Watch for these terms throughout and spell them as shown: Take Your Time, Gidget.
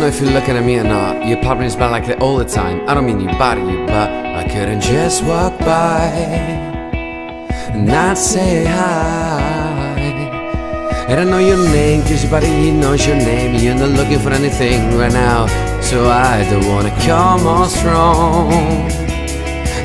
don't know if you're looking at me or not. You're popping smell like that all the time. I don't mean you body you, but I couldn't just walk by and not say hi. I don't know your name, cause your body knows your name. You're not looking for anything right now, so I don't wanna come on strong.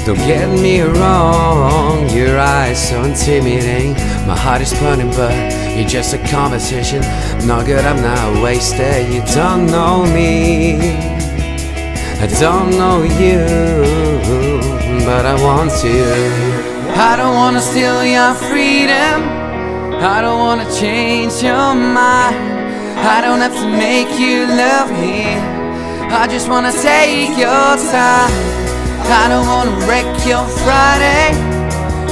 Don't get me wrong, your eyes so intimidating. My heart is pounding, but you're just a conversation. No good, I'm not wasted. You don't know me, I don't know you, but I want you. I don't wanna steal your freedom, I don't wanna change your mind. I don't have to make you love me, I just wanna take your time. I don't wanna wreck your Friday,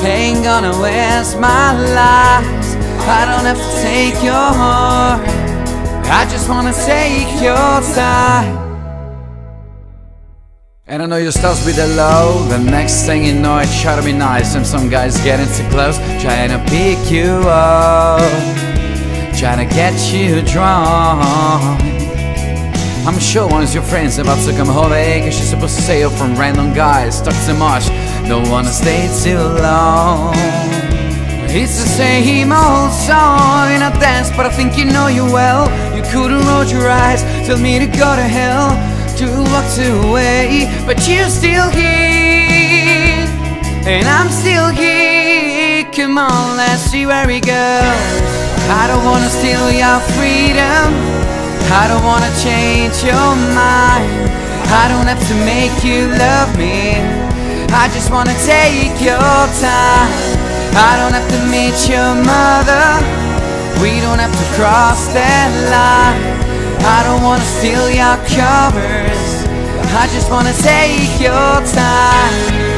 ain't gonna waste my life. I don't have to take your heart, I just wanna take your time. And I know your stars be the low, the next thing you know it's try to be nice. And some guys getting too close, trying to pick you up, trying to get you drunk. I'm sure once your friend's about to come home, cause she's supposed to sail from random guys. Talk too much, don't wanna stay too long. It's the same old song in a dance, but I think you know you well. You could've rolled your eyes, tell me to go to hell. To walk away, but you're still here, and I'm still here. Come on, let's see where we go. I don't wanna steal your freedom, I don't wanna change your mind. I don't have to make you love me, I just wanna take your time. I don't have to meet your mother, we don't have to cross that line. I don't wanna steal your covers, I just wanna take your time.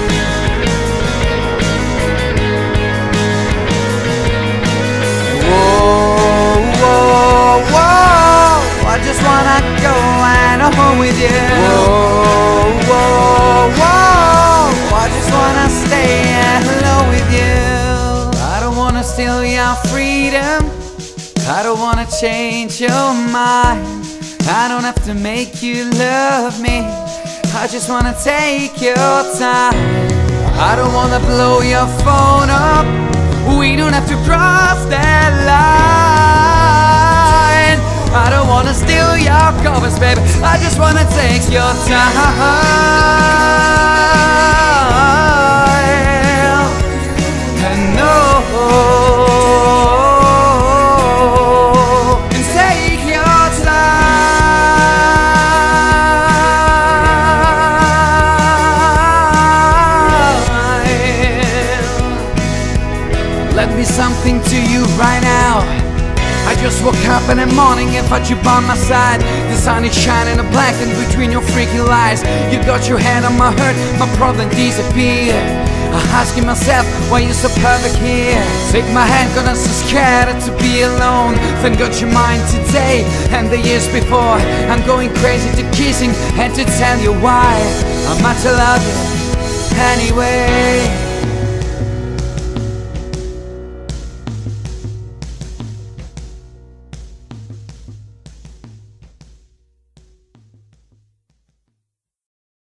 With you. Whoa, whoa, whoa, I just wanna stay and hello with you. I don't wanna steal your freedom, I don't wanna change your mind. I don't have to make you love me, I just wanna take your time. I don't wanna blow your phone up, we don't have to cross that line. I don't wanna steal your covers, baby, I just wanna take your time. And no, and take your time. Let me something to you right now. I just woke up in the morning and fought you by my side. The sun is shining a black in between your freaking lies. You got your hand on my heart, my problem disappeared. I'm asking myself, why you so perfect here? Take my hand, cause I'm so scared to be alone. Thank God you're mine today and the years before. I'm going crazy to kissing and to tell you why. I might love you anyway.